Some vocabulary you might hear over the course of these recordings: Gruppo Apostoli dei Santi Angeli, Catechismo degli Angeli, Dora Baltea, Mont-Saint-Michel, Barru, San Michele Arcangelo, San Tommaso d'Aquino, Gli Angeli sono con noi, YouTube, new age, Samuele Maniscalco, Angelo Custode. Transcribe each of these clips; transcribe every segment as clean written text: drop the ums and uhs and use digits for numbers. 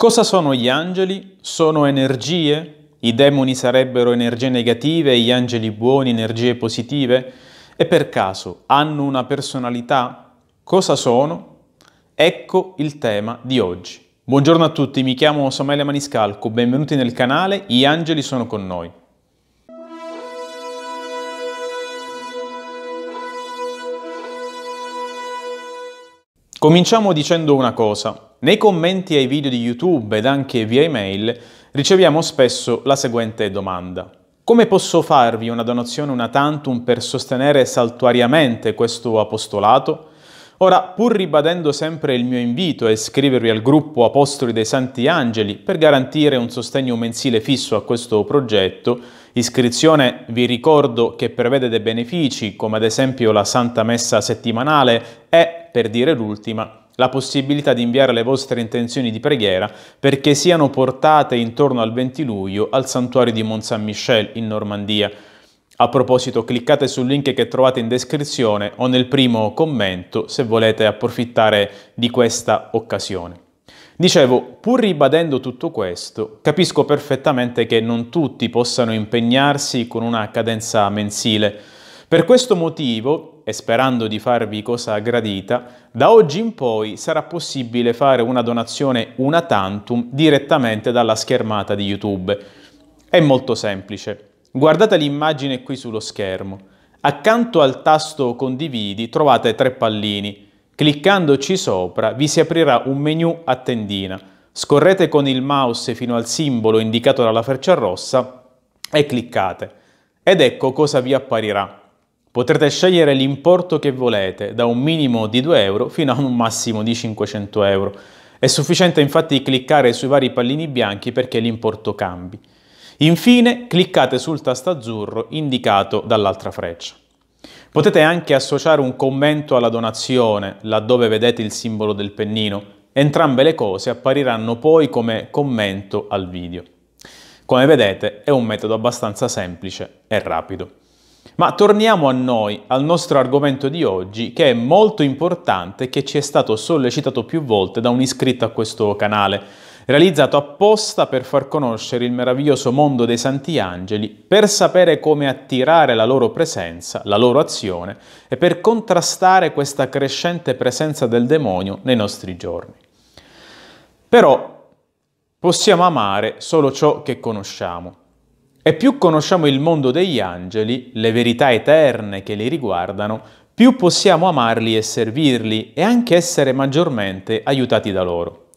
Cosa sono gli angeli? Sono energie? I demoni sarebbero energie negative, gli angeli buoni energie positive? E per caso hanno una personalità? Cosa sono? Ecco il tema di oggi. Buongiorno a tutti, mi chiamo Samuele Maniscalco, benvenuti nel canale Gli Angeli sono con noi. Cominciamo dicendo una cosa. Nei commenti ai video di YouTube ed anche via email riceviamo spesso la seguente domanda. Come posso farvi una donazione una tantum per sostenere saltuariamente questo apostolato? Ora, pur ribadendo sempre il mio invito a iscrivervi al gruppo Apostoli dei Santi Angeli per garantire un sostegno mensile fisso a questo progetto, iscrizione vi ricordo che prevede dei benefici come ad esempio la Santa Messa settimanale e, per dire l'ultima, la possibilità di inviare le vostre intenzioni di preghiera perché siano portate intorno al 20 luglio al santuario di Mont-Saint-Michel in Normandia. A proposito, cliccate sul link che trovate in descrizione o nel primo commento se volete approfittare di questa occasione. Dicevo, pur ribadendo tutto questo, capisco perfettamente che non tutti possano impegnarsi con una cadenza mensile. Per questo motivo, e sperando di farvi cosa gradita, da oggi in poi sarà possibile fare una donazione una tantum direttamente dalla schermata di YouTube. È molto semplice. Guardate l'immagine qui sullo schermo. Accanto al tasto condividi trovate tre pallini. Cliccandoci sopra vi si aprirà un menu a tendina. Scorrete con il mouse fino al simbolo indicato dalla freccia rossa e cliccate. Ed ecco cosa vi apparirà. Potrete scegliere l'importo che volete, da un minimo di 2 euro fino a un massimo di 500 euro. È sufficiente infatti cliccare sui vari pallini bianchi perché l'importo cambi. Infine, cliccate sul tasto azzurro indicato dall'altra freccia. Potete anche associare un commento alla donazione, laddove vedete il simbolo del pennino. Entrambe le cose appariranno poi come commento al video. Come vedete, è un metodo abbastanza semplice e rapido. Ma torniamo a noi, al nostro argomento di oggi, che è molto importante e che ci è stato sollecitato più volte da un iscritto a questo canale, realizzato apposta per far conoscere il meraviglioso mondo dei Santi Angeli, per sapere come attirare la loro presenza, la loro azione e per contrastare questa crescente presenza del demonio nei nostri giorni. Però possiamo amare solo ciò che conosciamo e più conosciamo il mondo degli angeli, le verità eterne che li riguardano, più possiamo amarli e servirli e anche essere maggiormente aiutati da loro.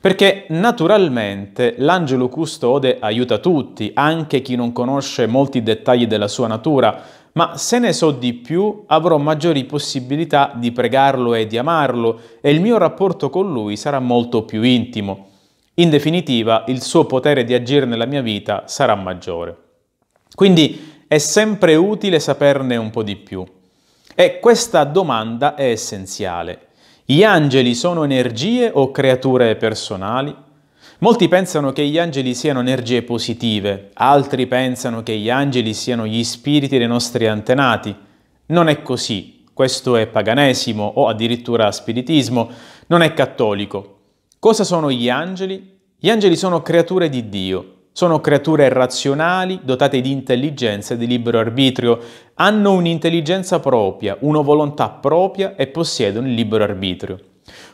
Perché naturalmente l'angelo custode aiuta tutti, anche chi non conosce molti dettagli della sua natura, ma se ne so di più avrò maggiori possibilità di pregarlo e di amarlo e il mio rapporto con lui sarà molto più intimo. In definitiva, il suo potere di agire nella mia vita sarà maggiore. Quindi è sempre utile saperne un po' di più. E questa domanda è essenziale. Gli angeli sono energie o creature personali? Molti pensano che gli angeli siano energie positive, altri pensano che gli angeli siano gli spiriti dei nostri antenati. Non è così, questo è paganesimo o addirittura spiritismo, non è cattolico. Cosa sono gli angeli? Gli angeli sono creature di Dio. Sono creature razionali, dotate di intelligenza e di libero arbitrio, hanno un'intelligenza propria, una volontà propria e possiedono il libero arbitrio.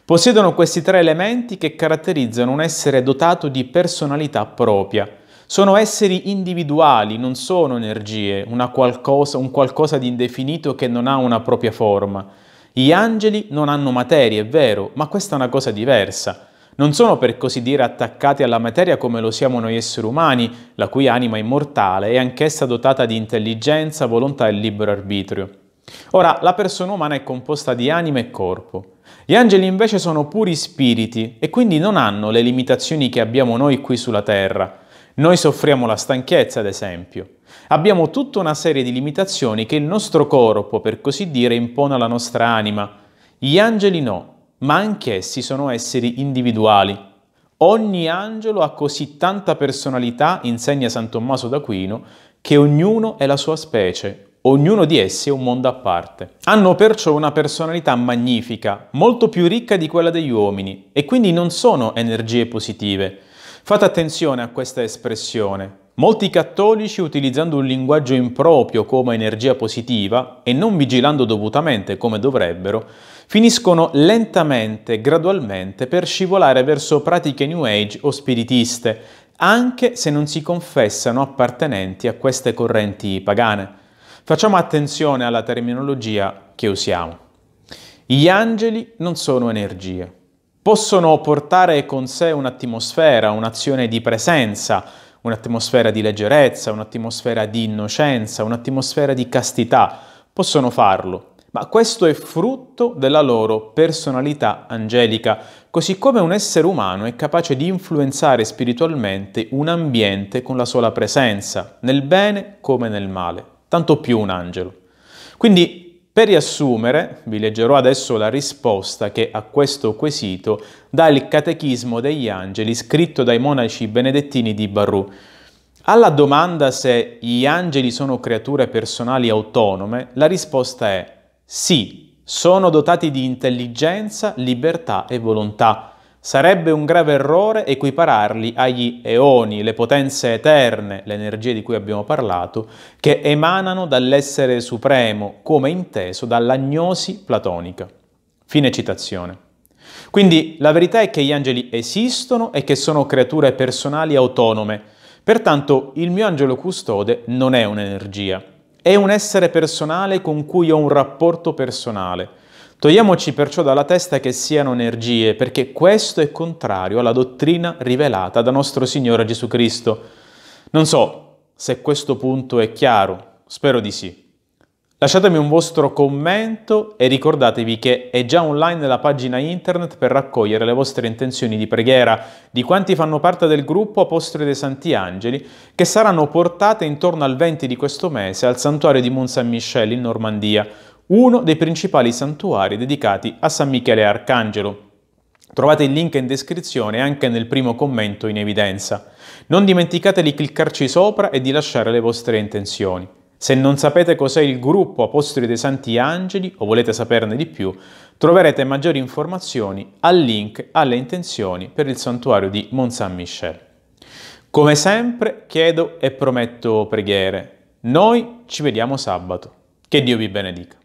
Possiedono questi tre elementi che caratterizzano un essere dotato di personalità propria. Sono esseri individuali, non sono energie, un qualcosa di indefinito che non ha una propria forma. Gli angeli non hanno materia, è vero, ma questa è una cosa diversa. Non sono per così dire attaccati alla materia come lo siamo noi esseri umani, la cui anima immortale è anch'essa dotata di intelligenza, volontà e libero arbitrio. Ora, la persona umana è composta di anima e corpo. Gli angeli invece sono puri spiriti e quindi non hanno le limitazioni che abbiamo noi qui sulla terra. Noi soffriamo la stanchezza, ad esempio. Abbiamo tutta una serie di limitazioni che il nostro corpo, per così dire, impone alla nostra anima. Gli angeli no. Ma anch'essi sono esseri individuali. Ogni angelo ha così tanta personalità, insegna San Tommaso d'Aquino, che ognuno è la sua specie, Ognuno di essi è un mondo a parte. Hanno perciò una personalità magnifica, molto più ricca di quella degli uomini, e quindi non sono energie positive. Fate attenzione a questa espressione. Molti cattolici, utilizzando un linguaggio improprio come energia positiva e non vigilando dovutamente come dovrebbero, finiscono lentamente, gradualmente, per scivolare verso pratiche New Age o spiritiste, anche se non si confessano appartenenti a queste correnti pagane. Facciamo attenzione alla terminologia che usiamo. Gli angeli non sono energie. Possono portare con sé un'atmosfera, un'azione di presenza, un'atmosfera di leggerezza, un'atmosfera di innocenza, un'atmosfera di castità. Possono farlo, ma questo è frutto della loro personalità angelica, così come un essere umano è capace di influenzare spiritualmente un ambiente con la sola presenza, nel bene come nel male, tanto più un angelo. Quindi, per riassumere, vi leggerò adesso la risposta che a questo quesito dà il Catechismo degli Angeli scritto dai monaci benedettini di Barru. Alla domanda se gli angeli sono creature personali autonome, la risposta è sì, sono dotati di intelligenza, libertà e volontà. Sarebbe un grave errore equipararli agli eoni, le potenze eterne, le energie di cui abbiamo parlato, che emanano dall'essere supremo, come inteso dall'agnosi platonica. Fine citazione. Quindi la verità è che gli angeli esistono e che sono creature personali autonome. Pertanto il mio angelo custode non è un'energia, è un essere personale con cui ho un rapporto personale. Togliamoci perciò dalla testa che siano energie, perché questo è contrario alla dottrina rivelata da nostro Signore Gesù Cristo. Non so se questo punto è chiaro, spero di sì. Lasciatemi un vostro commento e ricordatevi che è già online la pagina internet per raccogliere le vostre intenzioni di preghiera di quanti fanno parte del gruppo Apostoli dei Santi Angeli, che saranno portate intorno al 20 di questo mese al santuario di Mont-Saint-Michel in Normandia, uno dei principali santuari dedicati a San Michele Arcangelo. Trovate il link in descrizione e anche nel primo commento in evidenza. Non dimenticate di cliccarci sopra e di lasciare le vostre intenzioni. Se non sapete cos'è il gruppo Apostoli dei Santi Angeli o volete saperne di più, troverete maggiori informazioni al link alle intenzioni per il santuario di Mont-Saint-Michel. Come sempre chiedo e prometto preghiere. Noi ci vediamo sabato. Che Dio vi benedica.